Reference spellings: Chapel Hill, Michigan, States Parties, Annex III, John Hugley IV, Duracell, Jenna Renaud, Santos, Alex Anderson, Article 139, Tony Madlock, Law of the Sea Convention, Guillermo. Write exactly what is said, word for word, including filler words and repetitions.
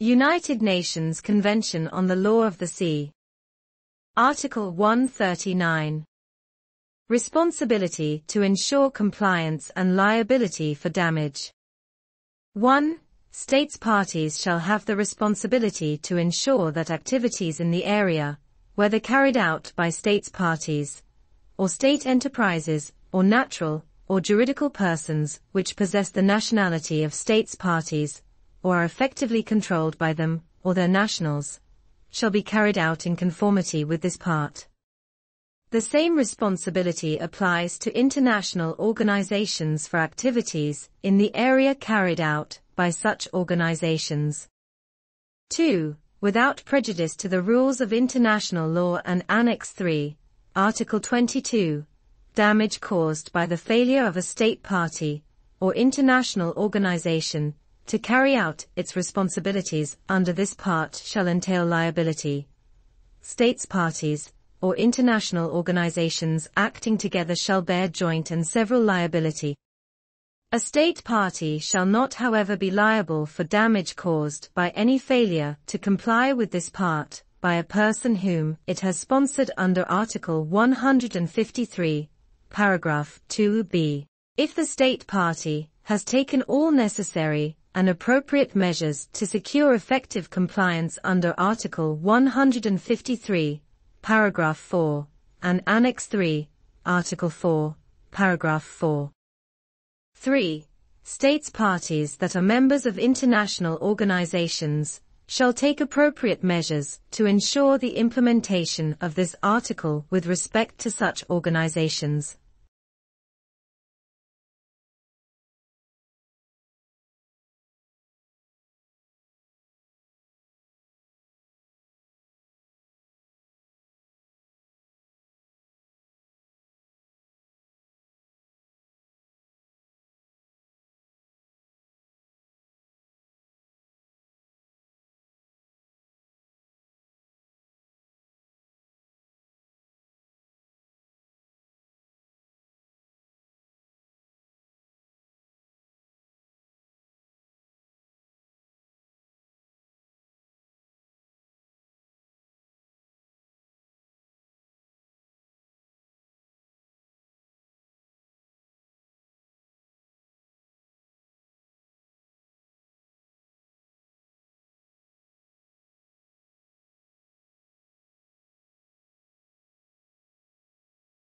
United Nations Convention on the Law of the Sea. Article one thirty-nine. Responsibility to ensure compliance and liability for damage. one. States parties shall have the responsibility to ensure that activities in the area, whether carried out by states parties, or state enterprises, or natural, or juridical persons which possess the nationality of states parties, or are effectively controlled by them, or their nationals, shall be carried out in conformity with this part. The same responsibility applies to international organizations for activities in the area carried out by such organizations. two. Without prejudice to the rules of international law and Annex three, Article twenty-two, damage caused by the failure of a state party, or international organization, to carry out its responsibilities under this part shall entail liability. States parties, or international organizations acting together shall bear joint and several liability. A state party shall not, however, be liable for damage caused by any failure to comply with this part by a person whom it has sponsored under Article one hundred fifty-three, Paragraph two b. If the state party has taken all necessary and appropriate measures to secure effective compliance under Article one hundred fifty-three, Paragraph four, and Annex three, Article four, Paragraph four. three. States parties that are members of international organizations shall take appropriate measures to ensure the implementation of this article with respect to such organizations.